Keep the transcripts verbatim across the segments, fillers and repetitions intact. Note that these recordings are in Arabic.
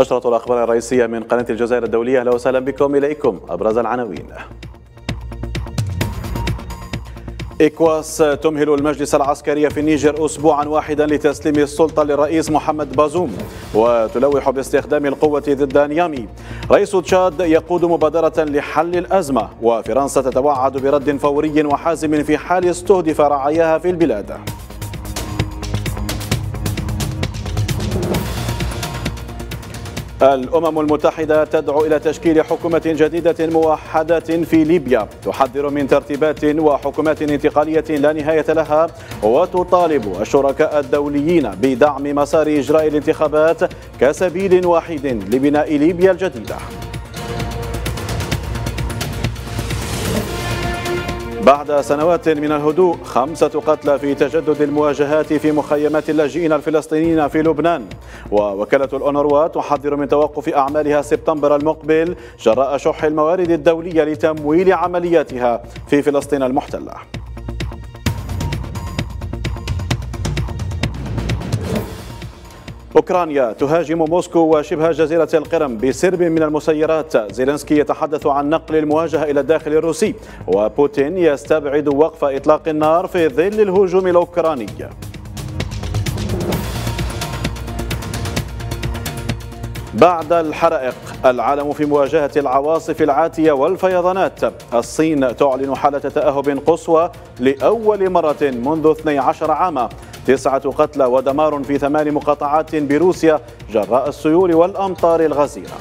نشرة الأخبار الرئيسية من قناة الجزائر الدولية. أهلا وسهلا بكم، إليكم أبرز العناوين. إكواس تمهل المجلس العسكري في النيجر أسبوعا واحدا لتسليم السلطة للرئيس محمد بازوم، وتلوح باستخدام القوة ضد نيامي. رئيس تشاد يقود مبادرة لحل الأزمة، وفرنسا تتوعد برد فوري وحازم في حال استهدف رعاياها في البلاد. الأمم المتحدة تدعو إلى تشكيل حكومة جديدة موحدة في ليبيا، تحذر من ترتيبات وحكومات انتقالية لا نهاية لها، وتطالب الشركاء الدوليين بدعم مسار إجراء الانتخابات كسبيل وحيد لبناء ليبيا الجديدة. بعد سنوات من الهدوء، خمسة قتلى في تجدد المواجهات في مخيمات اللاجئين الفلسطينيين في لبنان، ووكالة الأونروا تحذر من توقف أعمالها سبتمبر المقبل جراء شح الموارد الدولية لتمويل عملياتها في فلسطين المحتلة. أوكرانيا تهاجم موسكو وشبه جزيرة القرم بسرب من المسيرات، زيلنسكي يتحدث عن نقل المواجهة إلى الداخل الروسي، وبوتين يستبعد وقف إطلاق النار في ظل الهجوم الأوكراني. بعد الحرائق، العالم في مواجهة العواصف العاتية والفيضانات. الصين تعلن حالة تأهب قصوى لأول مرة منذ اثني عشر عاما، تسعة قتلى ودمار في ثمان مقاطعات بروسيا جراء السيول والأمطار الغزيرة.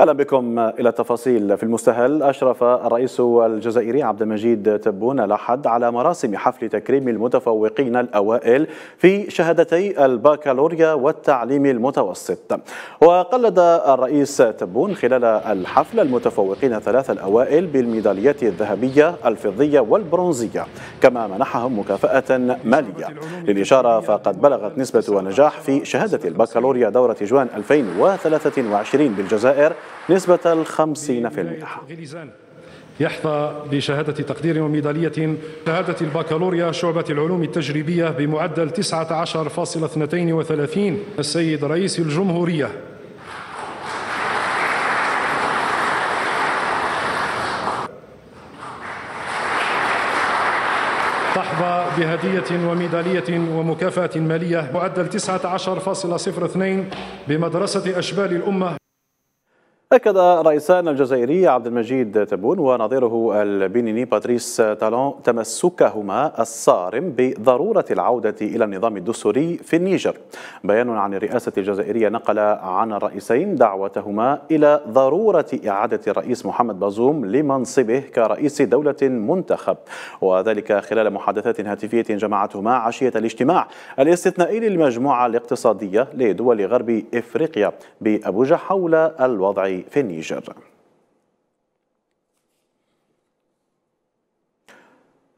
أهلا بكم إلى التفاصيل. في المستهل، أشرف الرئيس الجزائري عبد المجيد تبون الأحد على مراسم حفل تكريم المتفوقين الأوائل في شهادتي البكالوريا والتعليم المتوسط، وقلد الرئيس تبون خلال الحفل المتفوقين الثلاثة الأوائل بالميداليات الذهبية الفضية والبرونزية، كما منحهم مكافأة مالية. للإشارة، فقد بلغت نسبة النجاح في شهادة البكالوريا دورة جوان ألفين وثلاثة وعشرين بالجزائر نسبة الخمسين في المئة. يحظى بشهادة تقدير وميدالية شهادة البكالوريا شعبة العلوم التجريبية بمعدل تسعة عشر فاصلة اثنين وثلاثين السيد رئيس الجمهورية تحظى بهدية وميدالية ومكافأة مالية معدل تسعة عشر فاصلة صفر اثنين بمدرسة أشبال الأمة. أكد رئيسان الجزائري عبد المجيد تبون ونظيره البنيني باتريس تالون تمسكهما الصارم بضرورة العودة إلى النظام الدستوري في النيجر. بيان عن الرئاسة الجزائرية نقل عن الرئيسين دعوتهما إلى ضرورة إعادة الرئيس محمد بازوم لمنصبه كرئيس دولة منتخب، وذلك خلال محادثات هاتفية جمعتهما عشية الاجتماع الاستثنائي للمجموعة الاقتصادية لدول غرب إفريقيا بأبوجا حول الوضع في النيجر.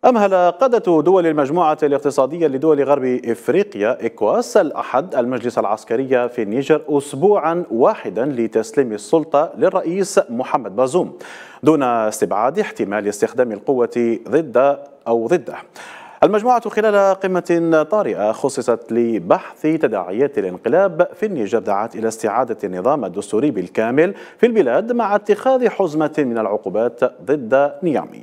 أمهل قادة دول المجموعة الاقتصادية لدول غرب إفريقيا إكواس الأحد المجلس العسكري في النيجر أسبوعا واحدا لتسليم السلطة للرئيس محمد بازوم، دون استبعاد احتمال استخدام القوة ضد أو ضده. المجموعة خلال قمة طارئة خصصت لبحث تداعيات الانقلاب في النيجر دعت إلى استعادة النظام الدستوري بالكامل في البلاد مع اتخاذ حزمة من العقوبات ضد نيامي.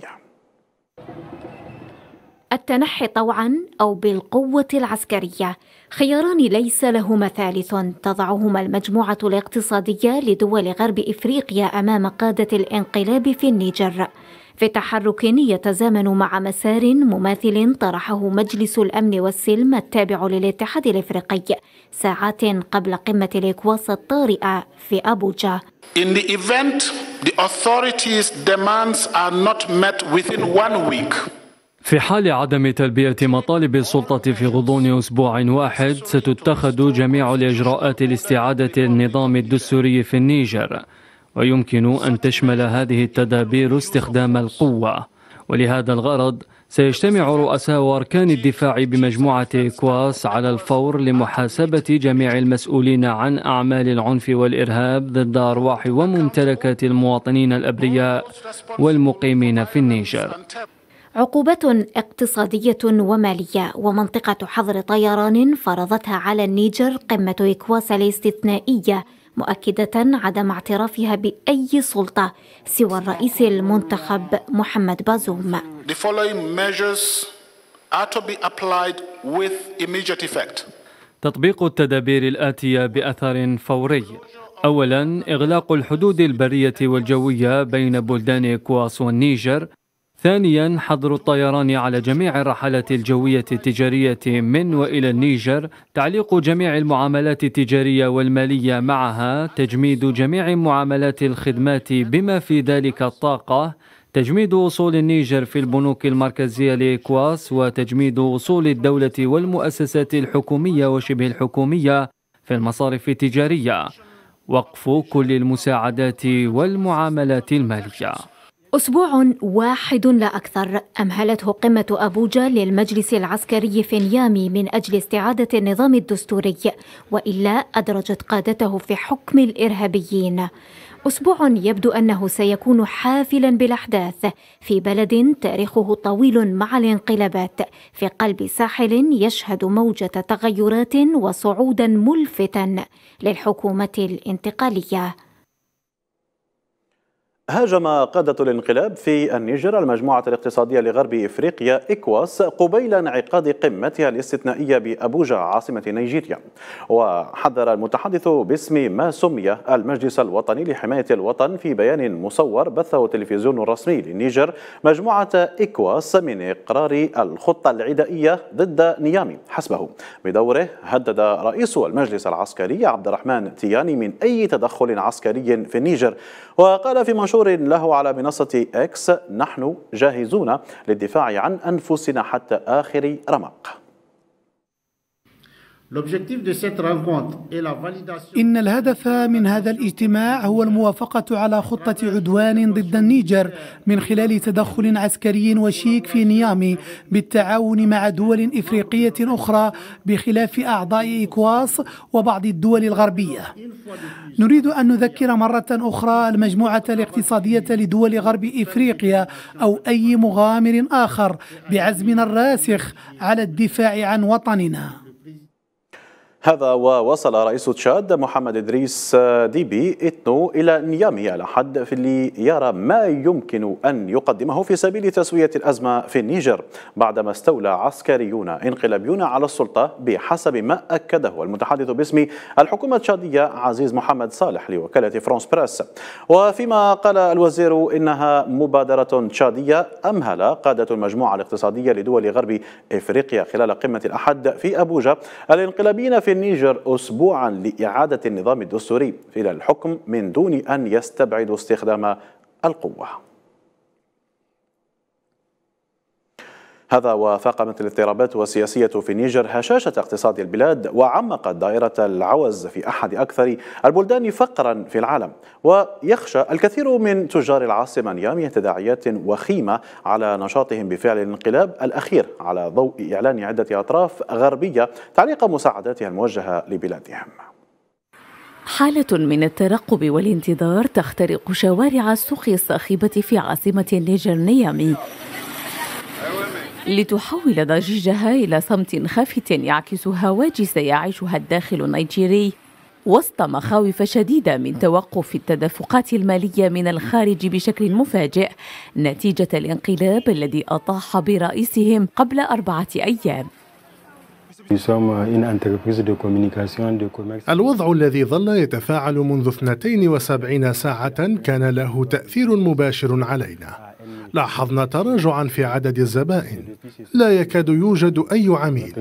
التنحي طوعا أو بالقوة العسكرية، خياران ليس لهما ثالث تضعهما المجموعة الاقتصادية لدول غرب إفريقيا أمام قادة الانقلاب في النيجر، في تحرك يتزامن مع مسار مماثل طرحه مجلس الأمن والسلم التابع للاتحاد الإفريقي ساعات قبل قمة الإكواس الطارئة في أبوجا. In the event the authorities' demands are not met within one week. في حال عدم تلبية مطالب السلطة في غضون أسبوع واحد، ستتخذ جميع الإجراءات لاستعادة النظام الدستوري في النيجر، ويمكن أن تشمل هذه التدابير استخدام القوة. ولهذا الغرض سيجتمع رؤساء وأركان الدفاع بمجموعة إكواس على الفور لمحاسبة جميع المسؤولين عن أعمال العنف والإرهاب ضد أرواح وممتلكات المواطنين الأبرياء والمقيمين في النيجر. عقوبات اقتصادية ومالية ومنطقة حظر طيران فرضتها على النيجر قمة إكواس الاستثنائية، مؤكدة عدم اعترافها بأي سلطة سوى الرئيس المنتخب محمد بازوم. The following measures are to be applied with immediate effect. تطبيق التدابير الآتية بأثر فوري. أولاً، إغلاق الحدود البرية والجوية بين بلدان إكواس والنيجر. ثانياً، حظر الطيران على جميع الرحلات الجوية التجارية من وإلى النيجر، تعليق جميع المعاملات التجارية والمالية معها، تجميد جميع معاملات الخدمات بما في ذلك الطاقة، تجميد أصول النيجر في البنوك المركزية لإكواس، وتجميد أصول الدولة والمؤسسات الحكومية وشبه الحكومية في المصارف التجارية، وقف كل المساعدات والمعاملات المالية. أسبوع واحد لا أكثر أمهلته قمة أبوجا للمجلس العسكري في نيامي من أجل استعادة النظام الدستوري، وإلا أدرجت قادته في حكم الإرهابيين. أسبوع يبدو أنه سيكون حافلا بالأحداث في بلد تاريخه طويل مع الانقلابات، في قلب ساحل يشهد موجة تغيرات وصعودا ملفتا للحكومة الانتقالية. هاجم قادة الانقلاب في النيجر المجموعة الاقتصادية لغرب إفريقيا إكواس قبيل انعقاد قمتها الاستثنائية بأبوجا عاصمة نيجيريا، وحذر المتحدث باسم ما سمي المجلس الوطني لحماية الوطن في بيان مصور بثه التلفزيون الرسمي للنيجر مجموعة إكواس من إقرار الخطة العدائية ضد نيامي. حسبه بدوره هدد رئيس المجلس العسكري عبد الرحمن تياني من أي تدخل عسكري في النيجر، وقال في منشور له على منصة إكس: نحن جاهزون للدفاع عن أنفسنا حتى آخر رمق. إن الهدف من هذا الاجتماع هو الموافقة على خطة عدوان ضد النيجر من خلال تدخل عسكري وشيك في نيامي بالتعاون مع دول إفريقية أخرى بخلاف أعضاء إكواس وبعض الدول الغربية. نريد أن نذكر مرة أخرى المجموعة الاقتصادية لدول غرب إفريقيا أو أي مغامر آخر بعزمنا الراسخ على الدفاع عن وطننا. هذا ووصل رئيس تشاد محمد إدريس ديبي إتنو إلى نيامي على حد اللي يرى ما يمكن أن يقدمه في سبيل تسوية الأزمة في النيجر بعدما استولى عسكريون انقلابيون على السلطة، بحسب ما أكده المتحدث باسم الحكومة التشادية عزيز محمد صالح لوكالة فرانس بريس. وفيما قال الوزير إنها مبادرة تشادية، أمهل قادة المجموعة الاقتصادية لدول غرب إفريقيا خلال قمة الأحد في أبوجا الانقلابيين في في النيجر أسبوعا لإعادة النظام الدستوري إلى الحكم من دون أن يستبعدوا استخدام القوة. هذا وفاقمت الاضطرابات السياسية في النيجر هشاشة اقتصاد البلاد، وعمقت دائرة العوز في أحد أكثر البلدان فقرا في العالم، ويخشى الكثير من تجار العاصمة نيامي تداعيات وخيمة على نشاطهم بفعل الانقلاب الأخير على ضوء إعلان عدة أطراف غربية تعليق مساعداتها الموجهة لبلادهم. حالة من الترقب والانتظار تخترق شوارع السوق الصاخبة في عاصمة النيجر نيامي لتحول ضجيجها إلى صمت خافت يعكس هواجس يعيشها الداخل النيجيري وسط مخاوف شديدة من توقف التدفقات المالية من الخارج بشكل مفاجئ نتيجة الانقلاب الذي أطاح برئيسهم قبل أربعة أيام. الوضع الذي ظل يتفاعل منذ اثنتين وسبعين ساعة كان له تأثير مباشر علينا. لاحظنا تراجعا في عدد الزبائن، لا يكاد يوجد أي عميل.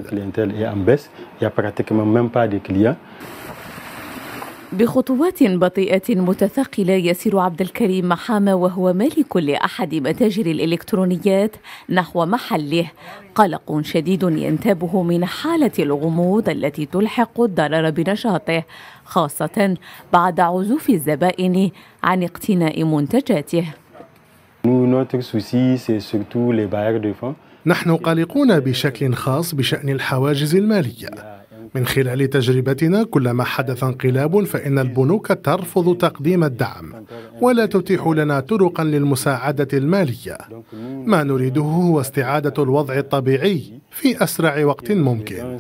بخطوات بطيئة متثقلة يسير عبد الكريم محامة وهو مالك لأحد متاجر الإلكترونيات نحو محله، قلق شديد ينتابه من حالة الغموض التي تلحق الضرر بنشاطه، خاصة بعد عزوف الزبائن عن اقتناء منتجاته. نحن قلقون بشكل خاص بشأن الحواجز المالية، من خلال تجربتنا كلما حدث انقلاب فإن البنوك ترفض تقديم الدعم ولا تتيح لنا طرقا للمساعدة المالية. ما نريده هو استعادة الوضع الطبيعي في أسرع وقت ممكن.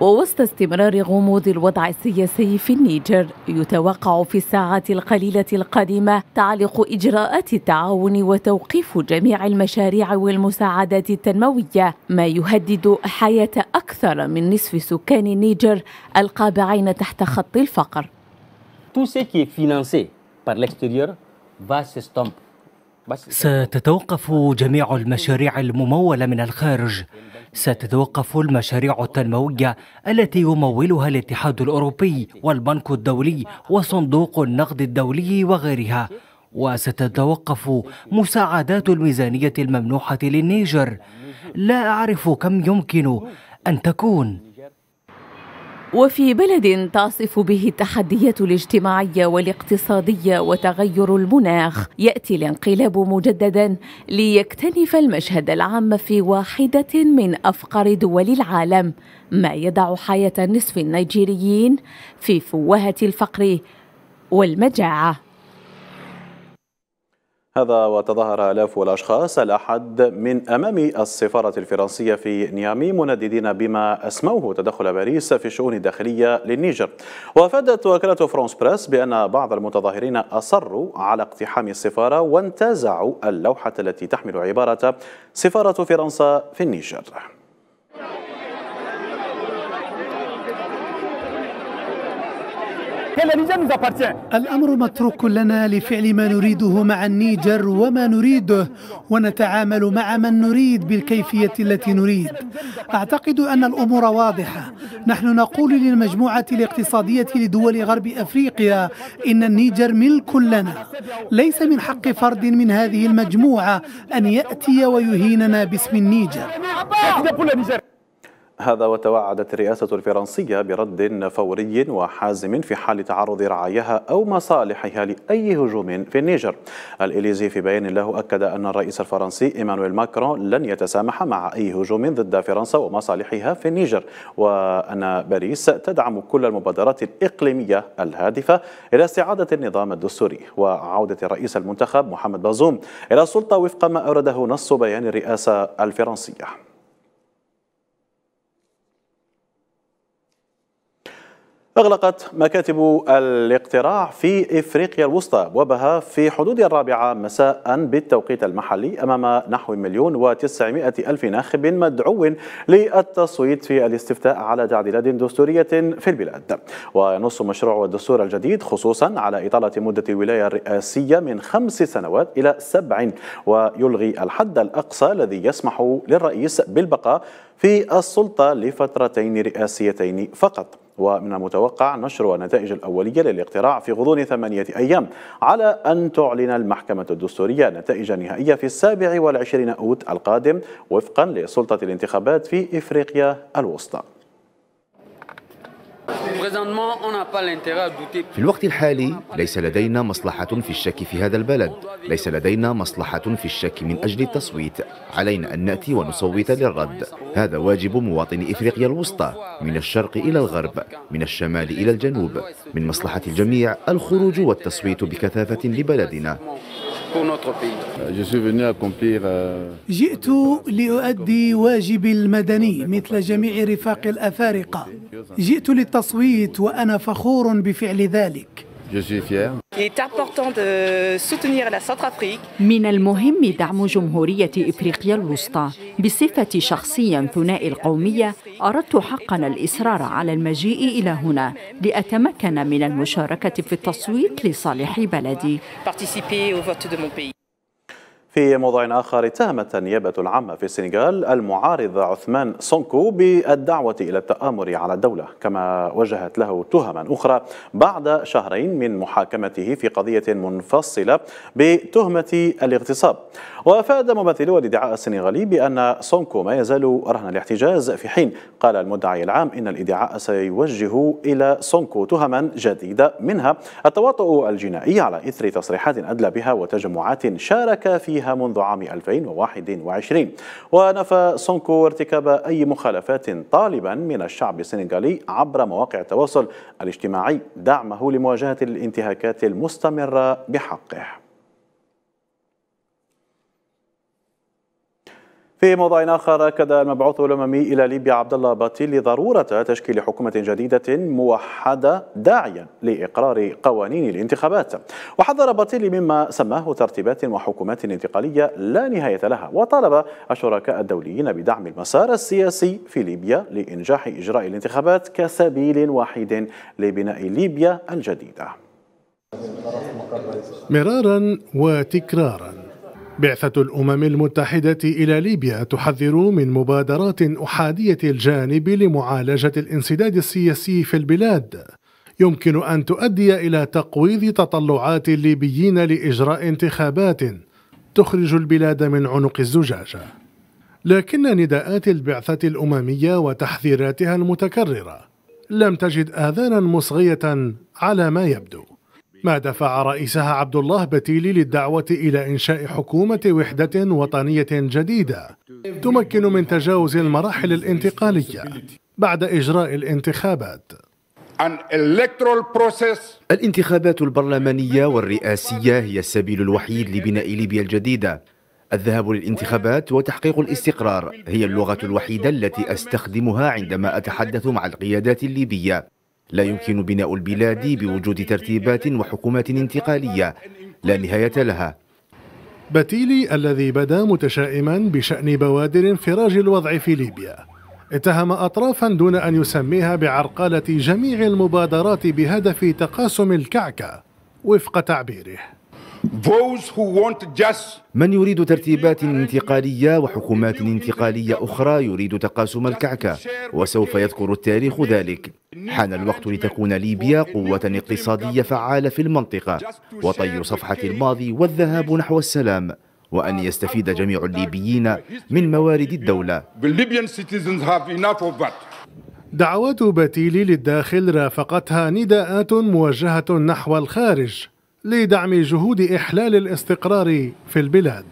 ووسط استمرار غموض الوضع السياسي في النيجر، يتوقع في الساعات القليلة القادمة تعليق إجراءات التعاون وتوقيف جميع المشاريع والمساعدات التنموية، ما يهدد حياة أكثر من نصف سكان النيجر القابعين تحت خط الفقر. ستتوقف جميع المشاريع الممولة من الخارج. ستتوقف المشاريع التنموية التي يمولها الاتحاد الأوروبي والبنك الدولي وصندوق النقد الدولي وغيرها، وستتوقف مساعدات الميزانية الممنوحة للنيجر. لا أعرف كم يمكن أن تكون. وفي بلد تعصف به التحديات الاجتماعية والاقتصادية وتغير المناخ، يأتي الانقلاب مجددا ليكتنف المشهد العام في واحدة من أفقر دول العالم، ما يضع حياة نصف النيجيريين في فوهة الفقر والمجاعة. هذا وتظاهر آلاف الأشخاص الأحد من أمام السفارة الفرنسية في نيامي منددين بما أسموه تدخل باريس في الشؤون الداخلية للنيجر. وأفادت وكالة فرانس بريس بأن بعض المتظاهرين أصروا على اقتحام السفارة وانتزعوا اللوحة التي تحمل عبارة سفارة فرنسا في النيجر. الأمر متروك لنا لفعل ما نريده مع النيجر وما نريده، ونتعامل مع من نريد بالكيفية التي نريد. أعتقد أن الأمور واضحة. نحن نقول للمجموعة الاقتصادية لدول غرب أفريقيا إن النيجر ملك لنا. ليس من حق فرد من هذه المجموعة أن يأتي ويهيننا باسم النيجر. هذا وتوعدت الرئاسة الفرنسية برد فوري وحازم في حال تعرض رعاياها أو مصالحها لأي هجوم في النيجر. الإليزي في بيان له أكد أن الرئيس الفرنسي إيمانويل ماكرون لن يتسامح مع أي هجوم ضد فرنسا ومصالحها في النيجر، وأن باريس تدعم كل المبادرات الإقليمية الهادفة إلى استعادة النظام الدستوري وعودة الرئيس المنتخب محمد بازوم إلى السلطة وفق ما أورده نص بيان الرئاسة الفرنسية. أغلقت مكاتب الاقتراع في إفريقيا الوسطى أبوابها في حدود الرابعة مساء بالتوقيت المحلي أمام نحو مليون وتسعمائة ألف ناخب مدعو للتصويت في الاستفتاء على تعديلات دستورية في البلاد. وينص مشروع الدستور الجديد خصوصا على إطالة مدة الولاية الرئاسية من خمس سنوات إلى سبع، ويلغي الحد الأقصى الذي يسمح للرئيس بالبقاء في السلطة لفترتين رئاسيتين فقط. ومن المتوقع نشر النتائج الأولية للاقتراع في غضون ثمانية أيام، على أن تعلن المحكمة الدستورية نتائج نهائية في السابع والعشرين أوت القادم وفقا لسلطة الانتخابات في إفريقيا الوسطى. في الوقت الحالي ليس لدينا مصلحة في الشك في هذا البلد، ليس لدينا مصلحة في الشك من أجل التصويت. علينا أن نأتي ونصوت للرد. هذا واجب مواطني إفريقيا الوسطى، من الشرق إلى الغرب، من الشمال إلى الجنوب. من مصلحة الجميع الخروج والتصويت بكثافة لبلدنا. جئت لأؤدي واجبي المدني مثل جميع رفاق الأفارقة. جئت للتصويت وأنا فخور بفعل ذلك. من المهم دعم جمهورية إفريقيا الوسطى. بصفتي شخصيا ثنائي القومية، أردت حقا الإصرار على المجيء إلى هنا لأتمكن من المشاركة في التصويت لصالح بلدي. في موضوع آخر، اتهمت النيابة العامة في السنغال المعارض عثمان سونكو بالدعوة إلى التآمر على الدولة، كما وجهت له تهما أخرى بعد شهرين من محاكمته في قضية منفصلة بتهمة الاغتصاب. وأفاد ممثلو الادعاء السنغالي بأن سونكو ما يزال رهن الاحتجاز، في حين قال المدعي العام إن الادعاء سيوجه إلى سونكو تهما جديدة، منها التواطؤ الجنائي على إثر تصريحات أدلى بها وتجمعات شارك فيها فيها منذ عام ألفين وواحد وعشرين. ونفى سونكو ارتكاب أي مخالفات طالبا من الشعب السنغالي عبر مواقع التواصل الاجتماعي دعمه لمواجهة الانتهاكات المستمرة بحقه. في موضوع آخر، أكد المبعوث الأممي إلى ليبيا عبد الله باتيلي ضرورة تشكيل حكومة جديدة موحدة داعيا لإقرار قوانين الانتخابات. وحذر باتيلي مما سماه ترتيبات وحكومات انتقالية لا نهاية لها، وطالب الشركاء الدوليين بدعم المسار السياسي في ليبيا لإنجاح إجراء الانتخابات كسبيل واحد لبناء ليبيا الجديدة. مرارا وتكرارا بعثة الأمم المتحدة إلى ليبيا تحذر من مبادرات أحادية الجانب لمعالجة الانسداد السياسي في البلاد يمكن أن تؤدي إلى تقويض تطلعات الليبيين لإجراء انتخابات تخرج البلاد من عنق الزجاجة. لكن نداءات البعثة الأممية وتحذيراتها المتكررة لم تجد آذانا مصغية على ما يبدو، ما دفع رئيسها عبد الله باتيلي للدعوة إلى إنشاء حكومة وحدة وطنية جديدة تمكن من تجاوز المراحل الانتقالية بعد إجراء الانتخابات. الانتخابات البرلمانية والرئاسية هي السبيل الوحيد لبناء ليبيا الجديدة. الذهاب للانتخابات وتحقيق الاستقرار هي اللغة الوحيدة التي أستخدمها عندما أتحدث مع القيادات الليبية. لا يمكن بناء البلاد بوجود ترتيبات وحكومات انتقالية لا نهاية لها. باتيلي الذي بدا متشائما بشأن بوادر انفراج الوضع في ليبيا اتهم أطرافا دون أن يسميها بعرقلة جميع المبادرات بهدف تقاسم الكعكة وفق تعبيره. من يريد ترتيبات انتقالية وحكومات انتقالية أخرى يريد تقاسم الكعكة، وسوف يذكر التاريخ ذلك. حان الوقت لتكون ليبيا قوة اقتصادية فعالة في المنطقة، وطي صفحة الماضي والذهاب نحو السلام، وأن يستفيد جميع الليبيين من موارد الدولة. دعوات باتيلي للداخل رافقتها نداءات موجهة نحو الخارج لدعم جهود إحلال الاستقرار في البلاد.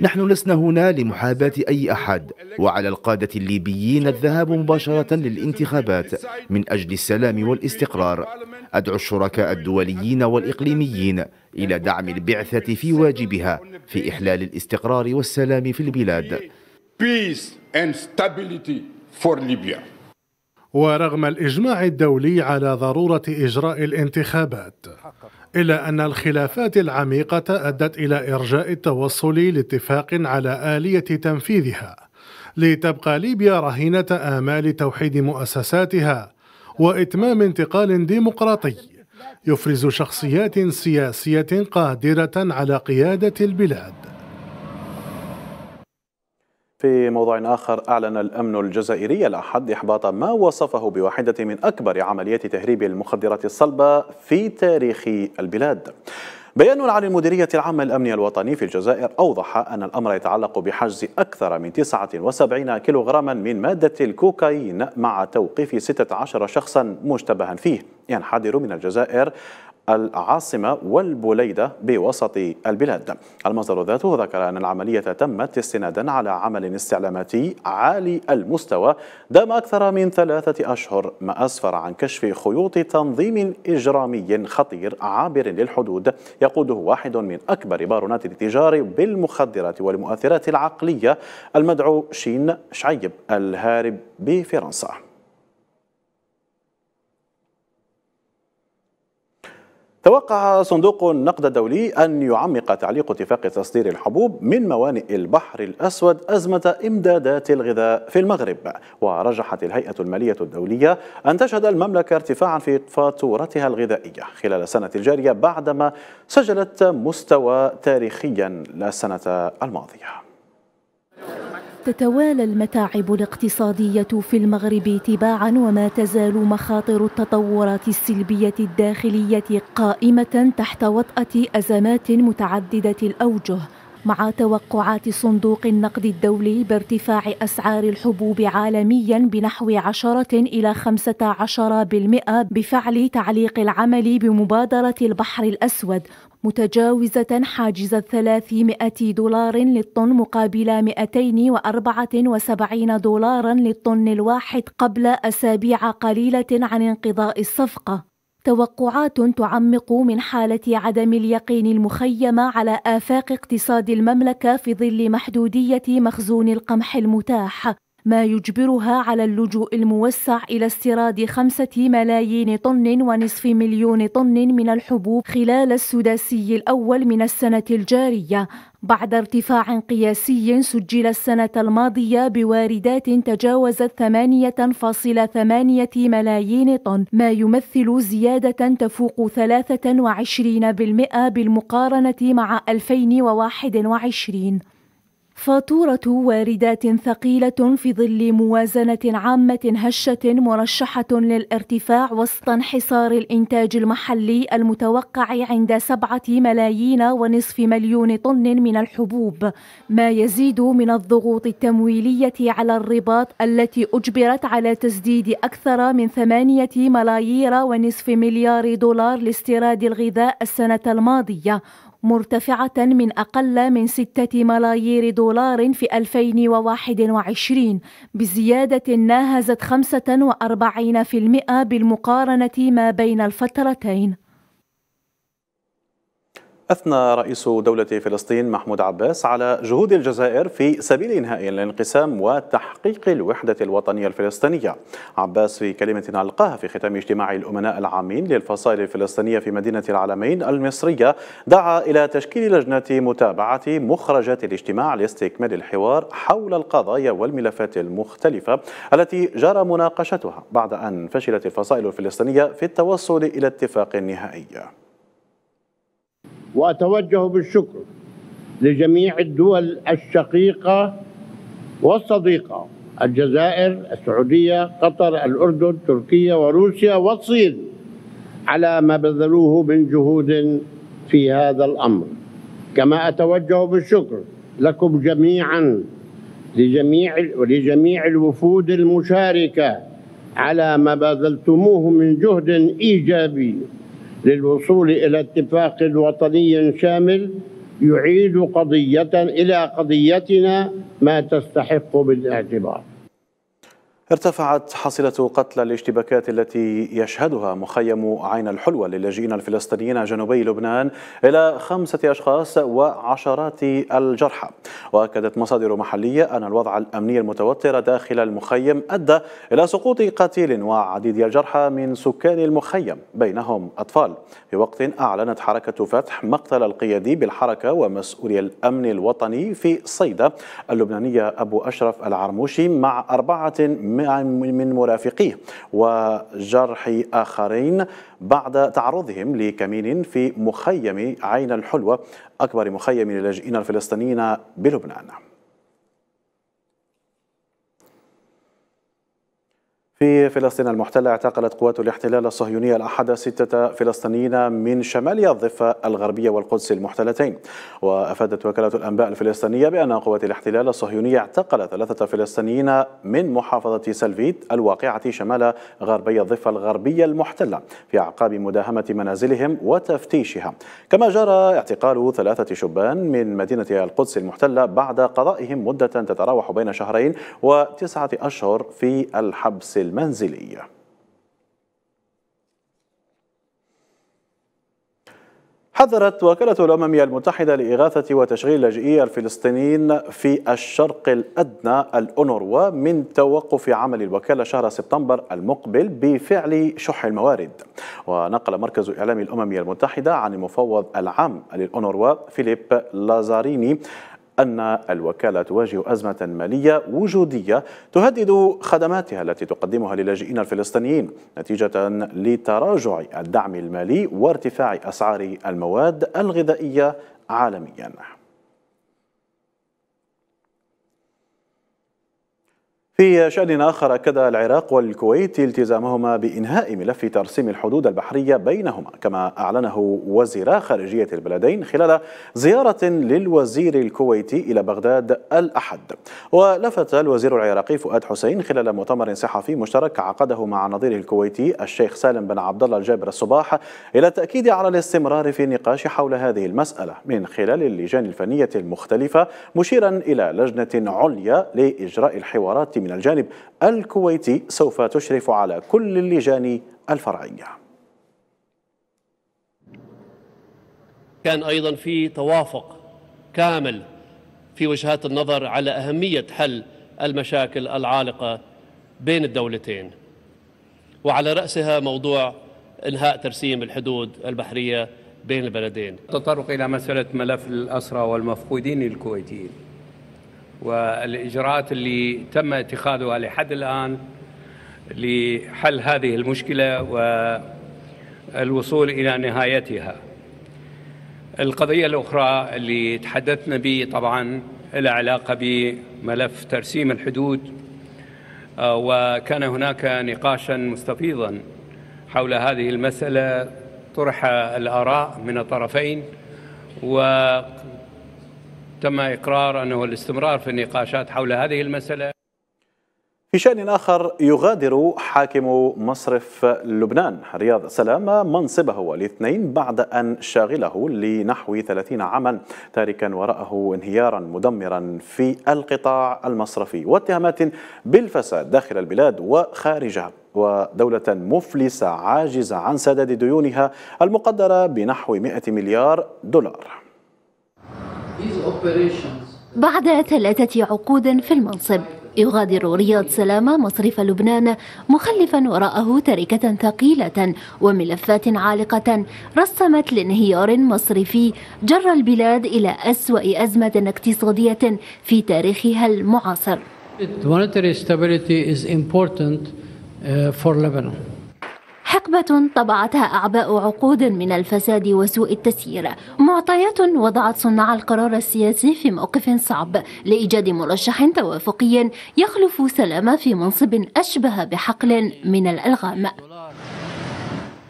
نحن لسنا هنا لمحاباة أي أحد، وعلى القادة الليبيين الذهاب مباشرة للانتخابات من أجل السلام والاستقرار. أدعو الشركاء الدوليين والإقليميين إلى دعم البعثة في واجبها في إحلال الاستقرار والسلام في البلاد. ورغم الإجماع الدولي على ضرورة إجراء الانتخابات، إلا أن الخلافات العميقة أدت إلى إرجاء التوصل لاتفاق على آلية تنفيذها، لتبقى ليبيا رهينة آمال توحيد مؤسساتها وإتمام انتقال ديمقراطي يفرز شخصيات سياسية قادرة على قيادة البلاد. في موضوع آخر، أعلن الأمن الجزائري الأحد إحباط ما وصفه بواحدة من أكبر عمليات تهريب المخدرات الصلبة في تاريخ البلاد. بيان عن المديرية العامة للأمن الوطني في الجزائر أوضح أن الأمر يتعلق بحجز أكثر من تسعة وسبعين كيلوغراما من مادة الكوكايين مع توقيف ستة عشر شخصا مشتبها فيه ينحدر من الجزائر العاصمة والبليدة بوسط البلاد. المصدر ذاته ذكر أن العملية تمت استنادا على عمل استعلاماتي عالي المستوى دام أكثر من ثلاثة أشهر، ما أسفر عن كشف خيوط تنظيم إجرامي خطير عابر للحدود يقوده واحد من أكبر بارونات التجار بالمخدرات والمؤثرات العقلية المدعو شين شعيب الهارب بفرنسا. توقع صندوق النقد الدولي أن يعمق تعليق اتفاق تصدير الحبوب من موانئ البحر الأسود أزمة إمدادات الغذاء في المغرب. ورجحت الهيئة المالية الدولية أن تشهد المملكة ارتفاعا في فاتورتها الغذائية خلال السنة الجارية بعدما سجلت مستوى تاريخيا للسنة الماضية. تتوالى المتاعب الاقتصادية في المغرب تباعا، وما تزال مخاطر التطورات السلبية الداخلية قائمة تحت وطأة أزمات متعددة الأوجه مع توقعات صندوق النقد الدولي بارتفاع أسعار الحبوب عالميا بنحو عشرة إلى خمسة عشر بالمئة بفعل تعليق العمل بمبادرة البحر الأسود، متجاوزة حاجز ثلاثمائة دولار للطن مقابل مئتين وأربعة وسبعين دولارا للطن الواحد قبل أسابيع قليلة عن انقضاء الصفقة. توقعات تعمق من حالة عدم اليقين المخيمة على آفاق اقتصاد المملكة في ظل محدودية مخزون القمح المتاح، ما يجبرها على اللجوء الموسع إلى استيراد خمسة ملايين طن ونصف مليون طن من الحبوب خلال السداسي الأول من السنة الجارية، بعد ارتفاع قياسي سجل السنة الماضية بواردات تجاوزت ثمانية فاصلة ثمانية ملايين طن، ما يمثل زيادة تفوق ثلاثة وعشرين بالمئة بالمقارنة مع ألفين وواحد وعشرين. فاتورة واردات ثقيلة في ظل موازنة عامة هشة مرشحة للارتفاع وسط انحصار الإنتاج المحلي المتوقع عند سبعة ملايين ونصف مليون طن من الحبوب، ما يزيد من الضغوط التمويلية على الرباط التي أجبرت على تسديد أكثر من ثمانية ملايير ونصف مليار دولار لاستيراد الغذاء السنة الماضية، مرتفعة من أقل من ستة ملايير دولار في ألفين وواحد وعشرين، بزيادة ناهزت خمسة وأربعين بالمئة بالمقارنة ما بين الفترتين. أثنى رئيس دولة فلسطين محمود عباس على جهود الجزائر في سبيل إنهاء الانقسام وتحقيق الوحدة الوطنية الفلسطينية. عباس في كلمة ألقاها في ختام اجتماع الأمناء العامين للفصائل الفلسطينية في مدينة العلمين المصرية دعا إلى تشكيل لجنة متابعة مخرجات الاجتماع لاستكمال الحوار حول القضايا والملفات المختلفة التي جرى مناقشتها بعد أن فشلت الفصائل الفلسطينية في التوصل إلى اتفاق نهائي. وأتوجه بالشكر لجميع الدول الشقيقة والصديقة: الجزائر، السعودية، قطر، الأردن، تركيا وروسيا والصين، على ما بذلوه من جهود في هذا الأمر. كما أتوجه بالشكر لكم جميعا لجميع ولجميع الوفود المشاركة على ما بذلتموه من جهد إيجابي للوصول إلى اتفاق وطني شامل يعيد قضية إلى قضيتنا ما تستحق بالاعتبار. ارتفعت حصيلة قتلى الاشتباكات التي يشهدها مخيم عين الحلوة للاجئين الفلسطينيين جنوبي لبنان إلى خمسة أشخاص وعشرات الجرحى. وأكدت مصادر محلية أن الوضع الأمني المتوتر داخل المخيم أدى إلى سقوط قتيل وعديد الجرحى من سكان المخيم بينهم أطفال، في وقت أعلنت حركة فتح مقتل القيادي بالحركة ومسؤولي الأمن الوطني في صيدا اللبنانية أبو اشرف العرموشي مع أربعة من مرافقيه وجرح آخرين بعد تعرضهم لكمين في مخيم عين الحلوة، أكبر مخيم للاجئين الفلسطينيين بلبنان. في فلسطين المحتلة اعتقلت قوات الاحتلال الصهيوني الأحد ستة فلسطينيين من شمال الضفة الغربية والقدس المحتلتين. وأفادت وكالة الأنباء الفلسطينية بأن قوات الاحتلال الصهيوني اعتقلت ثلاثة فلسطينيين من محافظة سلفيت الواقعة شمال غربي الضفة الغربية المحتلة في أعقاب مداهمة منازلهم وتفتيشها، كما جرى اعتقال ثلاثة شبان من مدينة القدس المحتلة بعد قضائهم مدة تتراوح بين شهرين وتسعة أشهر في الحبس المنزلية. حذرت وكالة الأمم المتحدة لإغاثة وتشغيل لاجئي الفلسطينيين في الشرق الأدنى الأونروا من توقف عمل الوكالة شهر سبتمبر المقبل بفعل شح الموارد. ونقل مركز إعلام الأمم المتحدة عن المفوض العام للأونروا فيليب لازاريني أن الوكالة تواجه أزمة مالية وجودية تهدد خدماتها التي تقدمها للاجئين الفلسطينيين نتيجة لتراجع الدعم المالي وارتفاع أسعار المواد الغذائية عالمياً. في شأن آخر، أكد العراق والكويت التزامهما بإنهاء ملف ترسيم الحدود البحرية بينهما كما أعلنه وزير خارجية البلدين خلال زيارة للوزير الكويتي إلى بغداد الأحد. ولفت الوزير العراقي فؤاد حسين خلال مؤتمر صحفي مشترك عقده مع نظيره الكويتي الشيخ سالم بن عبدالله الجابر الصباح إلى التأكيد على الاستمرار في النقاش حول هذه المسألة من خلال اللجان الفنية المختلفة، مشيرا إلى لجنة عليا لإجراء الحوارات من الجانب الكويتي سوف تشرف على كل اللجان الفرعية. كان أيضا في توافق كامل في وجهات النظر على أهمية حل المشاكل العالقة بين الدولتين، وعلى رأسها موضوع إنهاء ترسيم الحدود البحرية بين البلدين. تطرق إلى مسألة ملف الأسرى والمفقودين الكويتيين والإجراءات اللي تم اتخاذها لحد الآن لحل هذه المشكلة والوصول إلى نهايتها. القضية الأخرى اللي تحدثنا به طبعاً لها علاقة بملف ترسيم الحدود، وكان هناك نقاشاً مستفيضاً حول هذه المسألة، طرح الآراء من الطرفين و تم إقرار أنه الاستمرار في النقاشات حول هذه المسألة. في شأن آخر، يغادر حاكم مصرف لبنان رياض سلامة منصبه الاثنين بعد أن شاغله لنحو ثلاثين عاما، تاركا وراءه انهيارا مدمرا في القطاع المصرفي واتهامات بالفساد داخل البلاد وخارجها، ودولة مفلسة عاجزة عن سداد ديونها المقدرة بنحو مئة مليار دولار. بعد ثلاثة عقود في المنصب، يغادر رياض سلامة مصرف لبنان مخلفا وراءه تركة ثقيلة وملفات عالقة رسمت لانهيار مصرفي جر البلاد إلى أسوأ أزمة اقتصادية في تاريخها المعاصر. حقبة طبعتها أعباء عقود من الفساد وسوء التسيير، معطيات وضعت صناع القرار السياسي في موقف صعب لإيجاد مرشح توافقي يخلف سلامة في منصب أشبه بحقل من الألغام.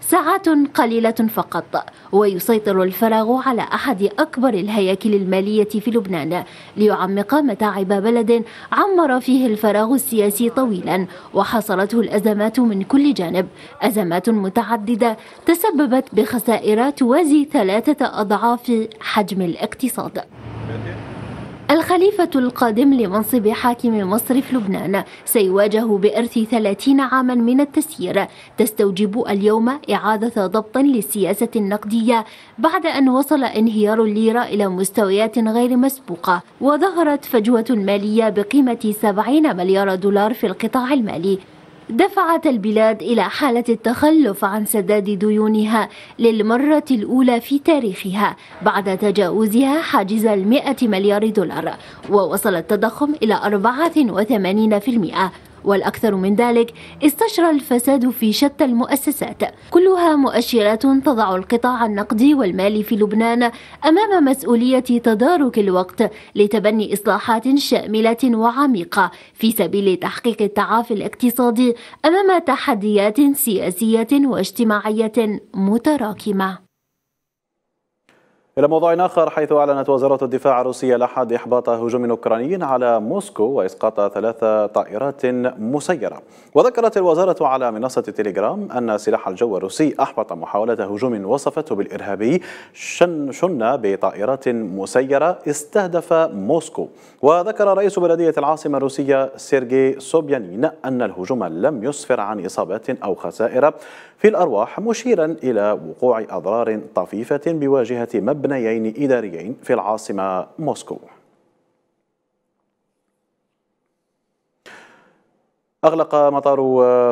ساعات قليلة فقط ويسيطر الفراغ على أحد أكبر الهياكل المالية في لبنان ليعمق متاعب بلد عمر فيه الفراغ السياسي طويلا وحصرته الأزمات من كل جانب، أزمات متعددة تسببت بخسائر توازي ثلاثة أضعاف حجم الاقتصاد. الخليفة القادم لمنصب حاكم مصرف لبنان سيواجه بإرث ثلاثين عاما من التسيير تستوجب اليوم إعادة ضبط للسياسة النقدية بعد أن وصل انهيار الليرة إلى مستويات غير مسبوقة، وظهرت فجوة مالية بقيمة سبعين مليار دولار في القطاع المالي دفعت البلاد إلى حالة التخلف عن سداد ديونها للمرة الأولى في تاريخها بعد تجاوزها حاجز المئة مليار دولار، ووصل التضخم إلى أربعة وثمانين بالمئة، والأكثر من ذلك استشرى الفساد في شتى المؤسسات، كلها مؤشرات تضع القطاع النقدي والمالي في لبنان أمام مسؤولية تدارك الوقت لتبني إصلاحات شاملة وعميقة في سبيل تحقيق التعافي الاقتصادي أمام تحديات سياسية واجتماعية متراكمة. إلى موضوع آخر، حيث أعلنت وزارة الدفاع الروسية الأحد إحباط هجوم أوكراني على موسكو وإسقاط ثلاث طائرات مسيرة. وذكرت الوزارة على منصة تيليجرام أن سلاح الجو الروسي أحبط محاولة هجوم وصفته بالإرهابي شن شن بطائرات مسيرة استهدف موسكو. وذكر رئيس بلدية العاصمة الروسية سيرجي سوبيانين أن الهجوم لم يسفر عن إصابات أو خسائر في الأرواح، مشيرا إلى وقوع أضرار طفيفة بواجهة مبنى مبنيين إداريين في العاصمة موسكو. أغلق مطار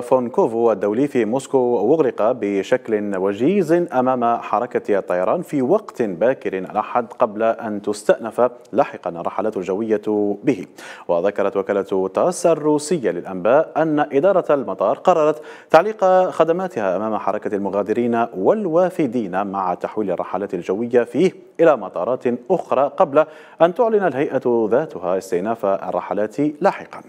فونكوفو الدولي في موسكو وأغلق بشكل وجيز أمام حركة الطيران في وقت باكر الأحد قبل أن تستأنف لاحقا الرحلات الجوية به. وذكرت وكالة تاس الروسية للأنباء أن إدارة المطار قررت تعليق خدماتها أمام حركة المغادرين والوافدين مع تحويل الرحلات الجوية فيه إلى مطارات أخرى قبل أن تعلن الهيئة ذاتها استئناف الرحلات لاحقا.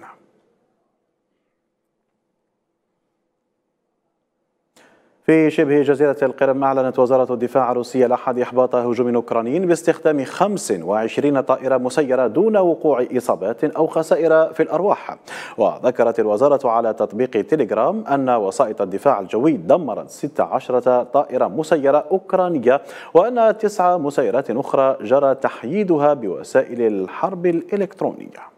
في شبه جزيرة القرم أعلنت وزارة الدفاع الروسية الأحد إحباط هجوم أوكراني باستخدام خمس وعشرين طائرة مسيرة دون وقوع إصابات أو خسائر في الأرواح. وذكرت الوزارة على تطبيق تيليجرام أن وسائط الدفاع الجوي دمرت ست عشرة طائرة مسيرة أوكرانية، وأن تسع مسيرات أخرى جرى تحييدها بوسائل الحرب الإلكترونية.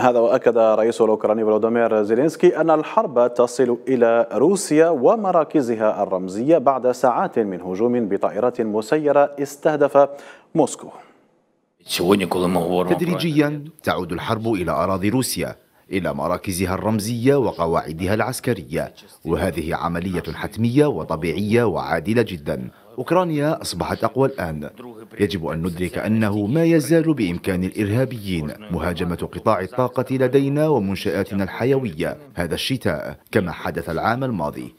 هذا وأكد الرئيس الأوكراني فولوديمير زيلينسكي أن الحرب تصل إلى روسيا ومراكزها الرمزية بعد ساعات من هجوم بطائرات مسيرة استهدف موسكو. تدريجيا تعود الحرب إلى أراضي روسيا، إلى مراكزها الرمزية وقواعدها العسكرية، وهذه عملية حتمية وطبيعية وعادلة جدا. أوكرانيا أصبحت أقوى الآن، يجب أن ندرك أنه ما يزال بإمكان الإرهابيين مهاجمة قطاع الطاقة لدينا ومنشآتنا الحيوية هذا الشتاء كما حدث العام الماضي.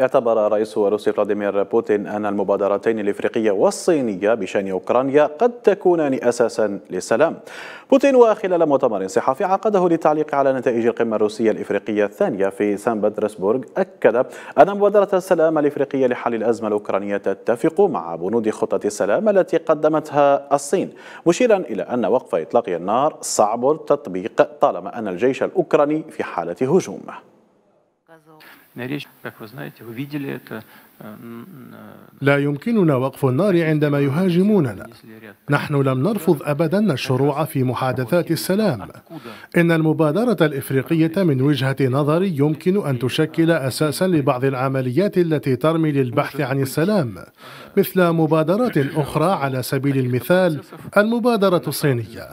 اعتبر الرئيس الروسي فلاديمير بوتين أن المبادرتين الإفريقية والصينية بشأن أوكرانيا قد تكونان أساسا للسلام. بوتين وخلال مؤتمر صحفي عقده للتعليق على نتائج القمة الروسية الإفريقية الثانية في سان بطرسبرغ أكد أن مبادرة السلام الإفريقية لحل الأزمة الأوكرانية تتفق مع بنود خطة السلام التي قدمتها الصين، مشيرا إلى أن وقف إطلاق النار صعب التطبيق طالما أن الجيش الأوكراني في حالة هجوم. لا يمكننا وقف النار عندما يهاجموننا، نحن لم نرفض أبدا الشروع في محادثات السلام. إن المبادرة الإفريقية من وجهة نظري يمكن أن تشكل أساسا لبعض العمليات التي ترمي للبحث عن السلام مثل مبادرات أخرى، على سبيل المثال المبادرة الصينية.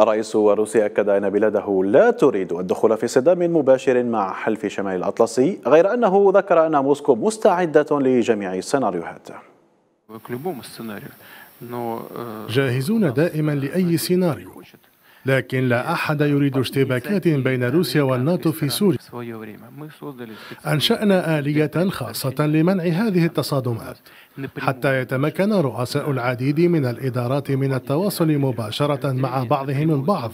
الرئيس الروسي أكد أن بلاده لا تريد الدخول في صدام مباشر مع حلف شمال الأطلسي، غير أنه ذكر أن موسكو مستعدة لجميع السيناريوهات. جاهزون دائما لأي سيناريو، لكن لا أحد يريد اشتباكات بين روسيا والناتو في سوريا. أنشأنا آلية خاصة لمنع هذه التصادمات حتى يتمكن رؤساء العديد من الإدارات من التواصل مباشرة مع بعضهم البعض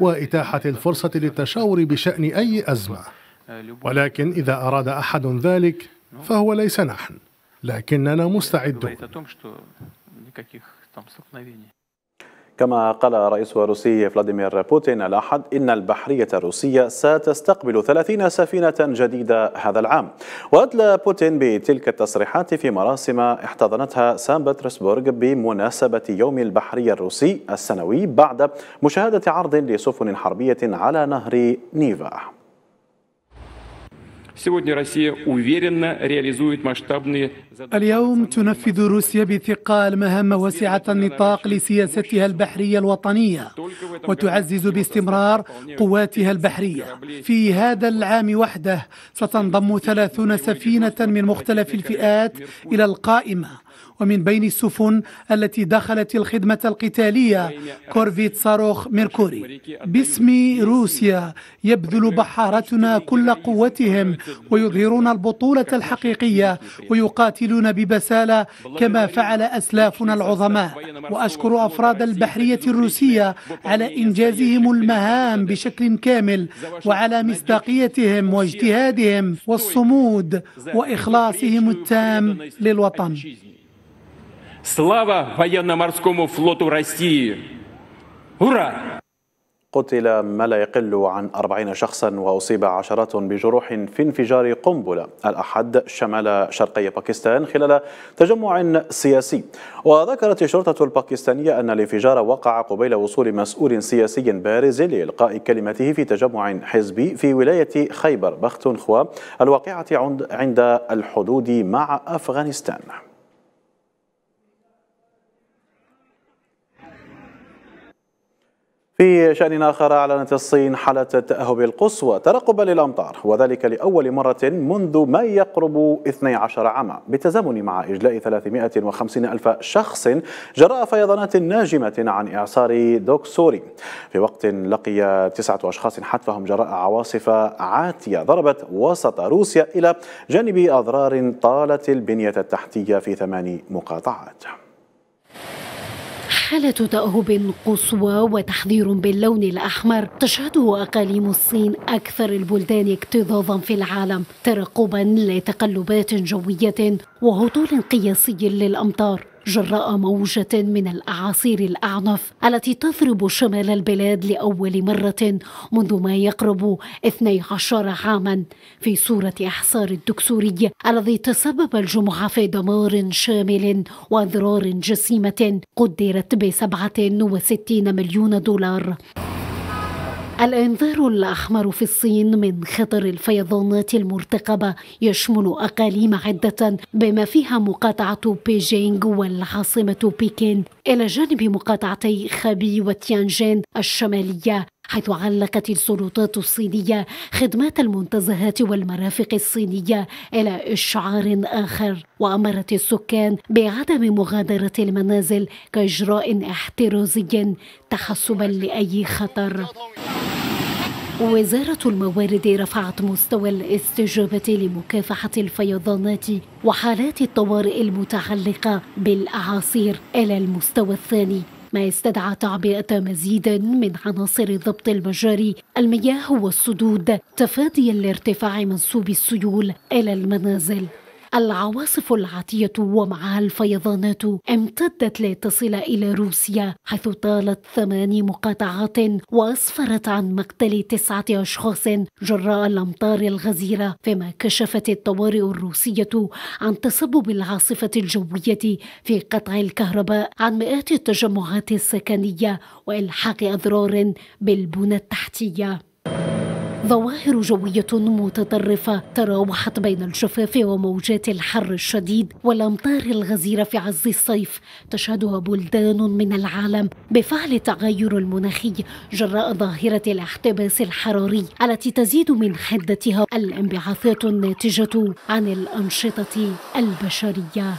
وإتاحة الفرصة للتشاور بشأن أي أزمة. ولكن إذا أراد أحد ذلك فهو ليس نحن، لكننا مستعدون. كما قال الرئيس الروسي فلاديمير بوتين الأحد إن البحرية الروسية ستستقبل ثلاثين سفينة جديدة هذا العام. وأدلى بوتين بتلك التصريحات في مراسم احتضنتها سان بطرسبرغ بمناسبة يوم البحرية الروسي السنوي بعد مشاهدة عرض لسفن حربية على نهر نيفا. اليوم تنفذ روسيا بثقة المهام واسعة النطاق لسياستها البحرية الوطنية، وتعزز باستمرار قواتها البحرية. في هذا العام وحده ستنضم ثلاثين سفينة من مختلف الفئات إلى القائمة، ومن بين السفن التي دخلت الخدمة القتالية كورفيت صاروخ ميركوري. باسم روسيا يبذل بحارتنا كل قوتهم ويظهرون البطولة الحقيقية ويقاتلون ببسالة كما فعل أسلافنا العظماء، وأشكر أفراد البحرية الروسية على إنجازهم المهام بشكل كامل وعلى مصداقيتهم واجتهادهم والصمود وإخلاصهم التام للوطن. Слава военно-морскому флоту России! Ура! قتل ما لا يقل عن أربعين شخصا وأصيب عشرات بجروح في انفجار قنبلة الأحد شمال شرقي باكستان خلال تجمع سياسي. وذكرت الشرطة الباكستانية أن الانفجار وقع قبيل وصول مسؤول سياسي بارز لإلقاء كلمته في تجمع حزبي في ولاية خيبر بختونخوا الواقعة عند الحدود مع أفغانستان. في شأن آخر أعلنت الصين حالة التأهب القصوى ترقبا للأمطار، وذلك لأول مرة منذ ما يقرب اثني عشر عاما، بالتزامن مع إجلاء ثلاثمائة وخمسين ألف شخص جراء فيضانات ناجمة عن إعصار دوكسوري، في وقت لقي تسعة أشخاص حتفهم جراء عواصف عاتية ضربت وسط روسيا إلى جانب أضرار طالت البنية التحتية في ثمان مقاطعات. حالة تأهب قصوى وتحذير باللون الأحمر تشهده أقاليم الصين، أكثر البلدان اكتظاظا في العالم، ترقبا لتقلبات جوية وهطول قياسي للأمطار جراء موجة من الأعاصير الأعنف التي تضرب شمال البلاد لأول مرة منذ ما يقرب اثني عشر عاما، في صورة إحصار الدكسوري الذي تسبب الجمعة في دمار شامل وأضرار جسيمة قدرت ب سبعة وستين مليون دولار. الإنذار الأحمر في الصين من خطر الفيضانات المرتقبة يشمل أقاليم عدة بما فيها مقاطعة بيجينغ والعاصمة بكين، إلى جانب مقاطعتي خبي وتيانجين الشمالية، حيث علقت السلطات الصينية خدمات المنتزهات والمرافق الصينية إلى إشعار آخر، وأمرت السكان بعدم مغادرة المنازل كإجراء احترازي تحسبا لأي خطر. وزارة الموارد رفعت مستوى الاستجابة لمكافحة الفيضانات وحالات الطوارئ المتعلقة بالأعاصير إلى المستوى الثاني، ما استدعى تعبئة مزيد من عناصر ضبط المجاري المياه والسدود تفاديا لارتفاع منسوب السيول إلى المنازل. العواصف العاتية ومعها الفيضانات امتدت لتصل إلى روسيا، حيث طالت ثماني مقاطعات وأسفرت عن مقتل تسعة أشخاص جراء الأمطار الغزيرة، فيما كشفت الطوارئ الروسية عن تسبب العاصفة الجوية في قطع الكهرباء عن مئات التجمعات السكنية وإلحاق أضرار بالبنى التحتية. ظواهر جوية متطرفة تراوحت بين الجفاف وموجات الحر الشديد والأمطار الغزيرة في عز الصيف تشهدها بلدان من العالم بفعل التغير المناخي جراء ظاهرة الاحتباس الحراري التي تزيد من حدتها الانبعاثات الناتجة عن الأنشطة البشرية.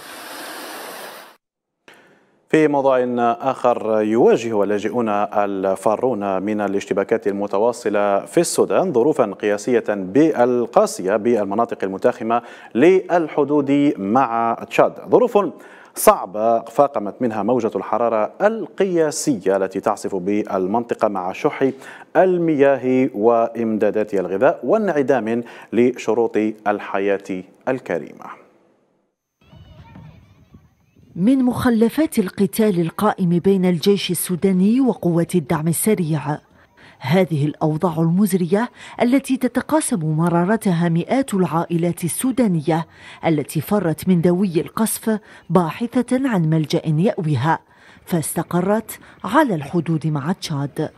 في موضوع آخر، يواجه اللاجئون الفارون من الاشتباكات المتواصلة في السودان ظروفا قياسية بالقاسية بالمناطق المتاخمة للحدود مع تشاد، ظروف صعبة فاقمت منها موجة الحرارة القياسية التي تعصف بالمنطقة مع شح المياه وإمدادات الغذاء وانعدام لشروط الحياة الكريمة. من مخلفات القتال القائم بين الجيش السوداني وقوات الدعم السريع هذه الأوضاع المزرية التي تتقاسم مرارتها مئات العائلات السودانية التي فرت من دوي القصف باحثة عن ملجأ يأويها فاستقرت على الحدود مع تشاد.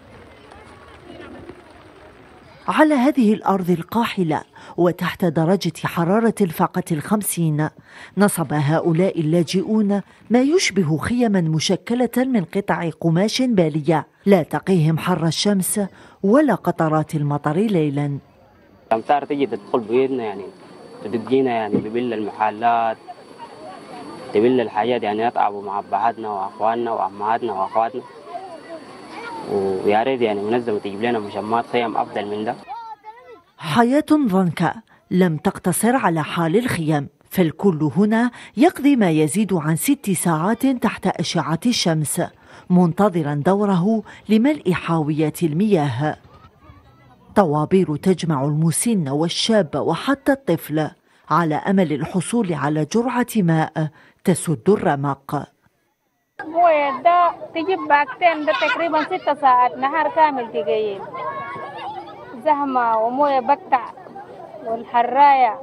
على هذه الأرض القاحلة وتحت درجة حرارة الفاقة الخمسين نصب هؤلاء اللاجئون ما يشبه خيما مشكلة من قطع قماش بالية لا تقيهم حر الشمس ولا قطرات المطر ليلا. الأمطار تجي تدخل بيتنا، يعني تدقينا، يعني ببل المحلات، تبل الحاجات، يعني يتعبوا مع أبهاتنا وأخواننا وأمهاتنا وأخواتنا، ويا ريت يعني منظمة تجيب لنا مجمعات خيام أفضل من ده. حياة ضنكة لم تقتصر على حال الخيام، فالكل هنا يقضي ما يزيد عن ست ساعات تحت أشعة الشمس منتظرا دوره لملء حاويات المياه. طوابير تجمع المسن والشاب وحتى الطفل على أمل الحصول على جرعة ماء تسد الرمق. مويه ده تجيب باكتين، ده تقريبا ست ساعات نهار كامل تجيب زحمة ومويه بقطع والحراية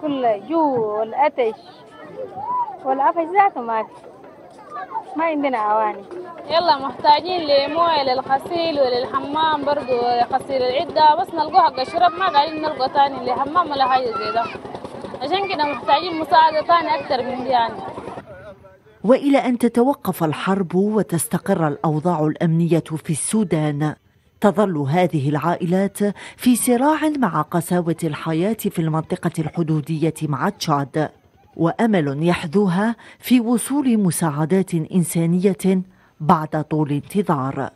كل جو والأتش والعفش ذاته ما ما عندنا أواني. يلا محتاجين لمويه للغسيل وللحمام برضو غسيل العدة، بس نلقوها كشرب ما قاعدين نلقوا تاني لحمام ولا حاجة زي ده، عشان كده محتاجين مساعدة تاني أكتر من دي يعني. وإلى أن تتوقف الحرب وتستقر الأوضاع الأمنية في السودان تظل هذه العائلات في صراع مع قساوة الحياة في المنطقة الحدودية مع تشاد، وأمل يحذوها في وصول مساعدات إنسانية بعد طول انتظار.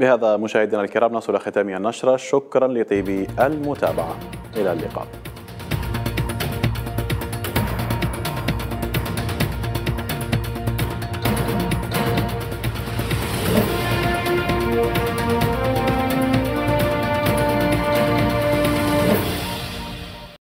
بهذا مشاهدينا الكرام نصل إلى ختام النشرة، شكرا لطيب المتابعة، إلى اللقاء.